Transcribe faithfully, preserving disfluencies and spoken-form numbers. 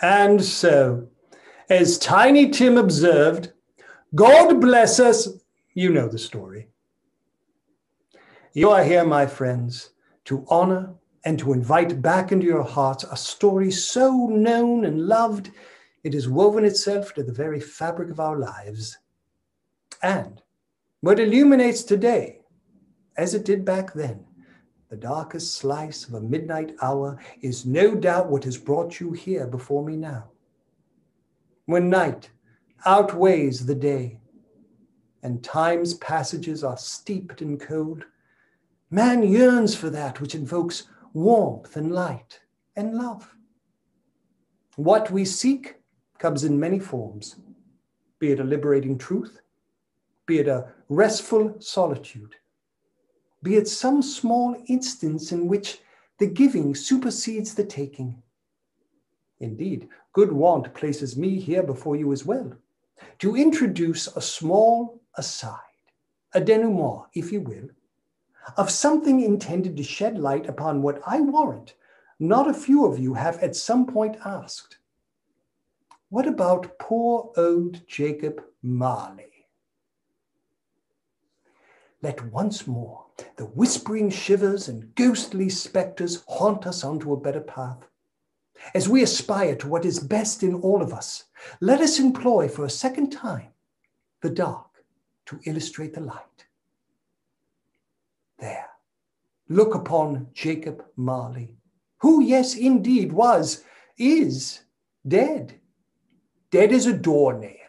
And so, as Tiny Tim observed, God bless us, you know the story. You are here, my friends, to honor and to invite back into your hearts a story so known and loved, it has woven itself to the very fabric of our lives. And what illuminates today, as it did back then, the darkest slice of a midnight hour, is no doubt what has brought you here before me now. When night outweighs the day, and time's passages are steeped in cold, man yearns for that which invokes warmth and light and love. What we seek comes in many forms, be it a liberating truth, be it a restful solitude, be it some small instance in which the giving supersedes the taking. Indeed, good want places me here before you as well, to introduce a small aside, a denouement, if you will, of something intended to shed light upon what I warrant not a few of you have at some point asked. What about poor old Jacob Marley? Let once more the whispering shivers and ghostly specters haunt us onto a better path. As we aspire to what is best in all of us, let us employ for a second time the dark to illustrate the light. There, look upon Jacob Marley, who, yes, indeed was, is dead, dead as a doornail.